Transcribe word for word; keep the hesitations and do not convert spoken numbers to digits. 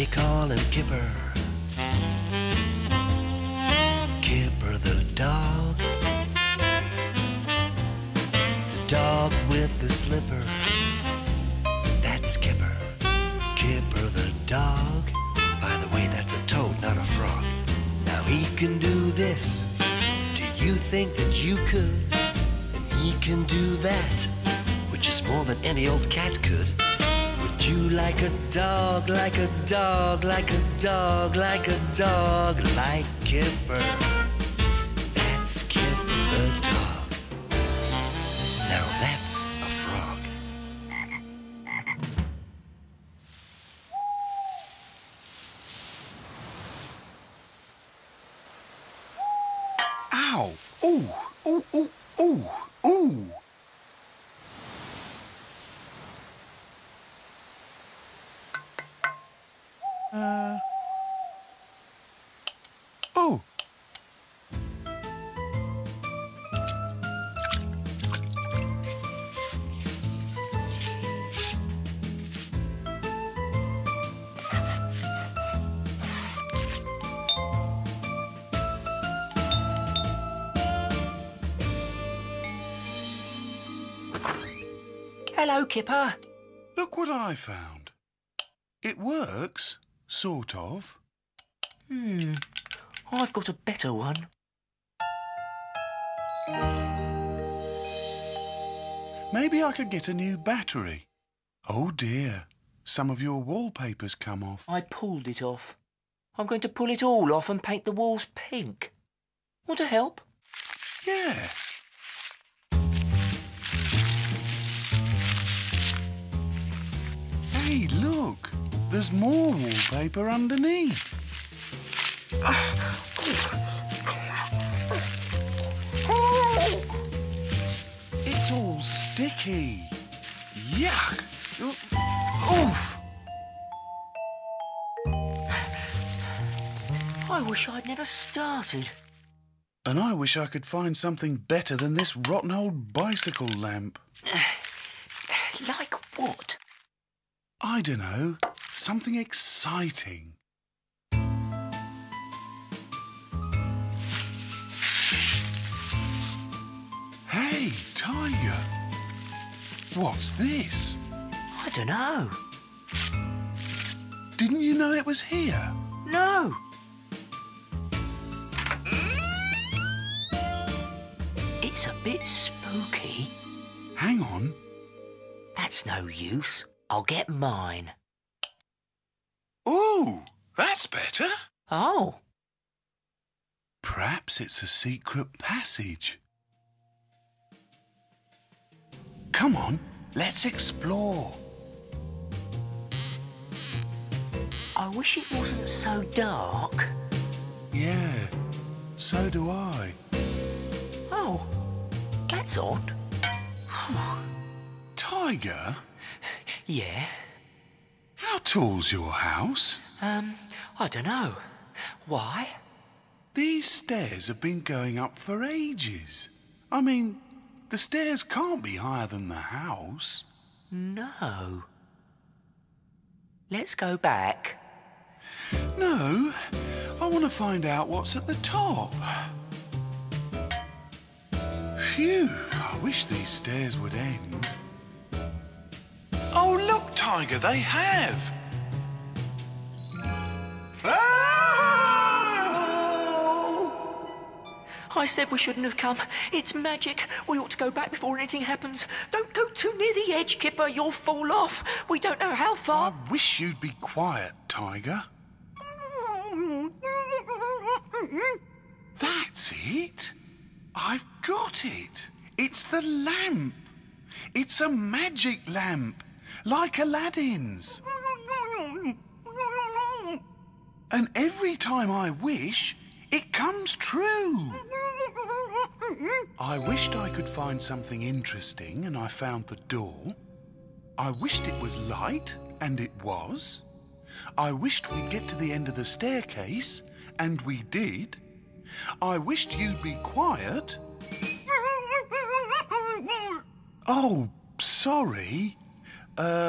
They call him Kipper, Kipper the dog, the dog with the slipper. That's Kipper, Kipper the dog. By the way, that's a toad, not a frog. Now he can do this. Do you think that you could? And he can do that, which is more than any old cat could. Would you like a dog, like a dog, like a dog, like a dog, like Kipper? That's Kipper the dog. Now that's a frog. Ow! Ooh! Ooh! Ooh! Ooh! Ooh! Uh. Oh. Hello, Kipper. Look what I found. It works. Sort of. Hmm. I've got a better one. Maybe I could get a new battery. Oh dear. Some of your wallpaper's come off. I pulled it off. I'm going to pull it all off and paint the walls pink. Want to help? Yeah. Hey, look. There's more wallpaper underneath. It's all sticky. Yuck! Oof! I wish I'd never started. And I wish I could find something better than this rotten old bicycle lamp. Like what? I don't know. Something exciting. Hey, Tiger. What's this? I don't know. Didn't you know it was here? No. It's a bit spooky. Hang on. That's no use. I'll get mine. Ooh, that's better. Oh. Perhaps it's a secret passage. Come on, let's explore. I wish it wasn't so dark. Yeah, so do I. Oh, that's odd. Tiger? Yeah? How tall's your house? Um, I don't know. Why? These stairs have been going up for ages. I mean, the stairs can't be higher than the house. No. Let's go back. No, I want to find out what's at the top. Phew, I wish these stairs would end. Oh, look, Tiger, they have! Oh! I said we shouldn't have come. It's magic. We ought to go back before anything happens. Don't go too near the edge, Kipper. You'll fall off. We don't know how far... I wish you'd be quiet, Tiger. That's it. I've got it. It's the lamp. It's a magic lamp. Like Aladdin's. And every time I wish, it comes true. I wished I could find something interesting and I found the door. I wished it was light and it was. I wished we'd get to the end of the staircase and we did. I wished you'd be quiet. Oh, sorry. Uh...